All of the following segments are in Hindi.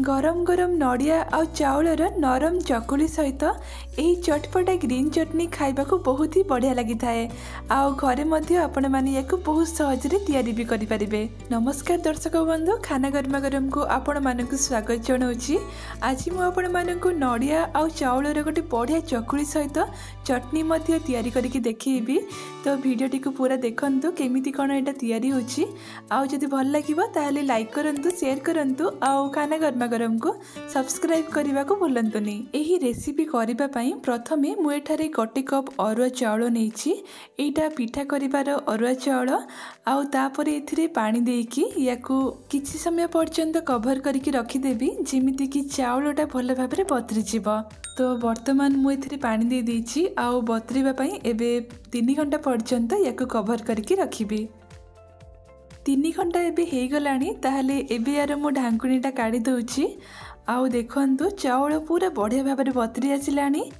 गरम गरम नड़िया और चाउलर नरम चकुली सहित यही चटपटा ग्रीन चटनी खाइबा को बहुत ही बढ़िया लगी थाए। आ घरे मध्य आपण माने याकु बहुत सहजरे तैयारी भी करि परिबे। नमस्कार दर्शक बंधु, खाना गरमागरम को आपण मानकु स्वागत जनाउछि। आज मु आपण मानकु नड़िया और चाउलर गोटे बढ़िया चकुली सहित चटनी मध्य तैयारी करिकि देखैबी। तो भिडियोटी को पूरा देखंतु केमिति कोन एटा तैयारी होछि। आ जदि भल लागिबो ताहले लाइक करंतु, शेयर करंतु और खाना गरमागरम को सब्सक्राइब करने को भूलंतुनी। एही रेसिपी करिबा पई प्रथमे मु एठारे गोटे कप अरुआ चाउल नेछि। एटा पिठा करिवार अरुआ चाउल आउ तापरे एथिरे पानी देकी याकू किछि समय पर्यंत कवर करके रखी देबी, जेमिति कि चाउलटा भल भाबरे बतरी जिवो। तो वर्तमान मु एथिरे पानी दे देछि आउ बतरीबा पई एबे 3 घंटा पर्यंत याकू कवर करके रखिबी। 3 घंटा एबे हे गलानी, ताहले एबे यार मो ढांकुनीटा काढ़ी दउछि। आउ देखंतु चाउल पूरा बढ़िया भाबरे बतरी आसिलानी।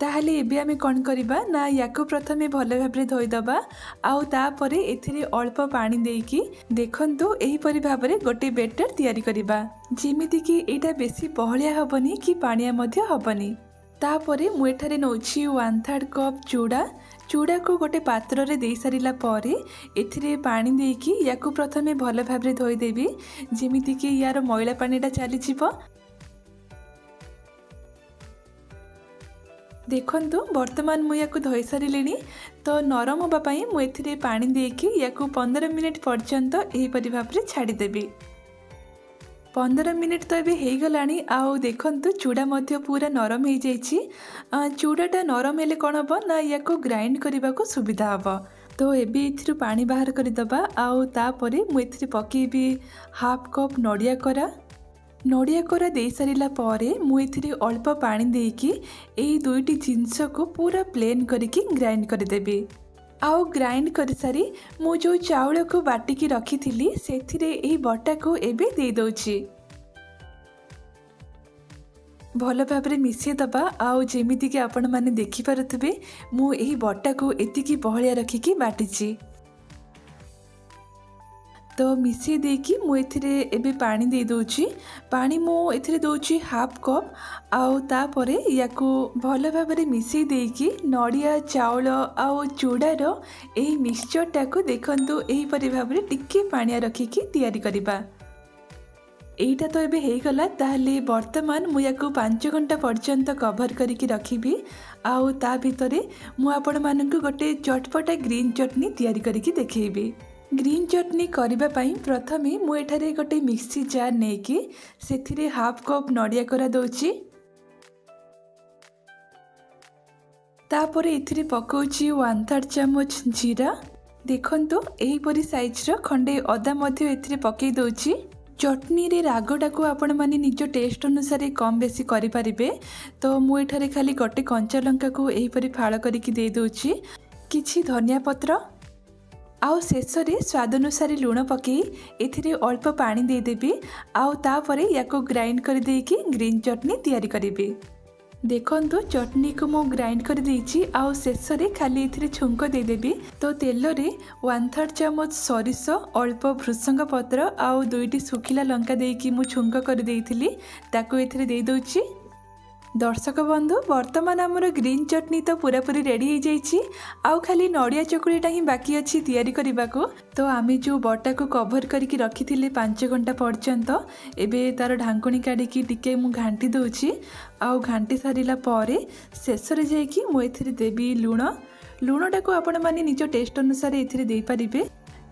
ताहले एबे आमे कोन करिबा ना, याको प्रथमे भले भाबरे धोई दबा आउ तापरे एथिरे अल्प पानी देकी देखंतु एही परि भाबरे गोटे बेटर तयारी करिबा, जेमिति कि एटा बेसी पहलिया हबनी कि पानिया मध्य हबनी। तापरे मु एठारे नउछि 1/3 कप चूड़ा। चूड़ा को गोटे पात्र रे देई सारिला परे एथिरे पानी देकी याकु प्रथमे भल भाबरे धोई देबी, जेमिति कि यार मैला पानीटा चली जिवो। देखंतु वर्तमान मु याकु धोई सारिलेनी। तो नरम होबा पई मु एथिरे पानी देकी याकु 15 मिनिट पर्यंत एही परि भाबरे छाडी देबी। 15 मिनिट तो ये हो गलानी। आउ देखंतु चूड़ा मध्य पूरा नरम हो जाइए। चूड़ाटा नरम हेले कौन हम ना, या को ग्राइंड करने को सुविधा हम। तो ये एथि पानी बाहर करदे आउ तापरे मु एथि पकेबी हाफ कप नड़िया कोरा। नड़िया कोरा दे सारिला परे मु एथि अल्प पानी देकी एई दुईटी जिनिष को पूरा प्लेन करके ग्राइंड करदेबी। आउ ग्राइंड कर सारी मु जो चाउल को बाटिकी रखी थी सेथिरे एही बटा को एबे दे दउछि। भल भाबरे मिसे दबा। आउ जेमिति कि आपण माने देखि परथबे मु एही बटा को एतिकी बहलिया रखिकी बाटिछि। तो मिसे देकी मु एथिरे एबे पानी दे दउछि। पानी मु एथिरे दउछि हाफ कप। आउ तापरे याकू भल भाबरे मिसे देकी नड़िया चाउल आउ चूड़ार एही मिक्सचरटा को देखंतु एही परि भाबरे टिके पानिया रखिकी तयारी करिबा। एटा तो एबे हे गला। ताहले वर्तमान मु याकू 5 घंटा पर्यंत कवर करिकी रखिबी। आउ ता भितरे मु आपण माननकु गोटे चटपटा ग्रीन चटनी तयारी करिकी देखैबी। ग्रीन चटनी करिबा पई प्रथमे मु एठारे गोटे मिक्सी जार नेकी सेथिरे हाफ कप नड़िया कोरा दोछि। तापरे एथिरे पकाउछि 1/3 चमच जीरा। देखंतु एही परि साइज रो खंडे अदा मध्य एथिरे पकेई दोछि। चटनी रे रागटा को आपण माने निज टेस्ट अनुसार कम बेसी करि परिबे। तो मु एठारे खाली गोटे कंचा लंका को एही परि फाळ करिकि दे दोछि, किछि धनिया पत्र आउ शेषरे स्वाद अनुसार लुण पकई एथिरे अल्प पानी दे देबी। आउ तापरे याको ग्राइंड कर देकी ग्रीन चटनी तैयारी करिबे। देखंतु चटनी को मो ग्राइंड कर देछि। आउ शेषरे खाली एथिरे छुंक दे देबी। तो तेल रे 1/3 चमच सरिष, अल्प भृसंग पत्र आउ 2टी सुखिला लंका देकी मु छुंक कर देइथिली, ताको एथिरे दे दोछि। दर्शक बंधु, वर्तमान आमर ग्रीन चटनी तो पूरापूरी रेडी हो जाइए। आउ खाली नड़िया चकुलीटा ही बाकी अच्छी तैयारी करने को। तो आमे जो बटा को कवर करके रखी थे 5 घंटा पर्यंत एबे तार ढांकुनी काढ़ी टिके मु घांटी दउछि। आउ घांटी सारिला परे शेष रे जाइकि मु एथिरे देबी लुण। लुणटा को आपण माने निज टेस्ट अनुसार एथिरे देई परिबे।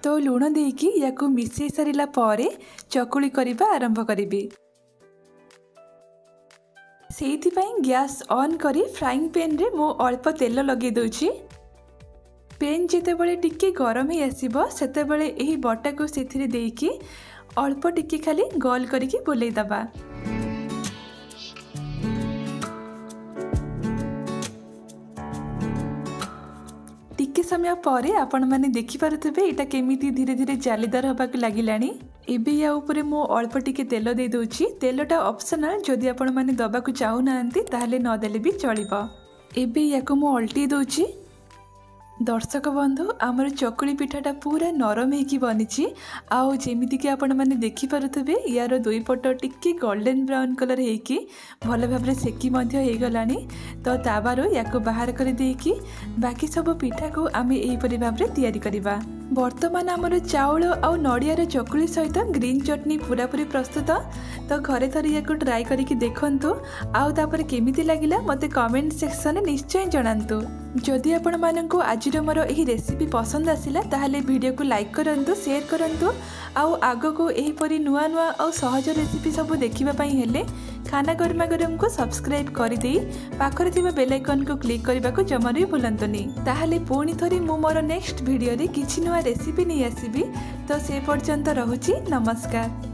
तो लुण देइकि याकु मिसै सारिला परे चकुली करबा आरंभ करिबे। सेइथिपाई गैस ऑन करी फ्राइंग पैन रे मो अल्प तेल लगे दोछि। पैन जेते बळे टिके गरम हे आसीबो सेते बळे एही बटा को सेथिरे देइकी अल्प टिके खाली गोल करिकि बोलेई दबा। टिके समय परे आपण माने देखि पारथबे एटा केमिति धीरे धीरे जालीदार हबाक लागिलानी। एबे या उपरे मो अल्प टिके तेल दे दोछि। तेलटा ऑप्शनल, जदि आपण माने दबा को चाहू नांती ताहले न देले भी चलिबो। एबे याको मो अल्टी दोछि। दर्शक बंधु आमर चकुली पिठाटा पूरा नरम होगी बनी आमिक आपण मैंने देखिपे यार दुईपट टी गोल्डन ब्राउन कलर होकि भल भाव सेकी गला तो तावर या बाहर करदे बाकी सब पिठा को आम यहीपरि भाव या बर्तमान आमर चाउल आउ नड़ियार चकुली सहित ग्रीन चटनी पूरापूरी प्रस्तुत तो घरे थोड़ी या ट्राए करके देखूँ आउपर केमी लगिला मते कमेंट सेक्शन में निश्चय जनातु। जदि आपण मानकु आज मोर यही रेसिपी पसंद आसिला ताहले वीडियो को लाइक करंतु शेयर करंतु आउ आगो को एहीपरि नुआ नुआ आउ सहज रेसिपी सब देखिबा पई हेले खाना गरमा गरम को सब्सक्राइब कर दे पाखरे थिबा बेल आइकन को क्लिक करबा को जमा भी भूलंतुनी। ताहले पुणी थोड़ी मु मोर नेक्स्ट वीडियो रे किछि नुआ रेसिपी नै आसीबी तो से पर्यंत रहुछि नमस्कार।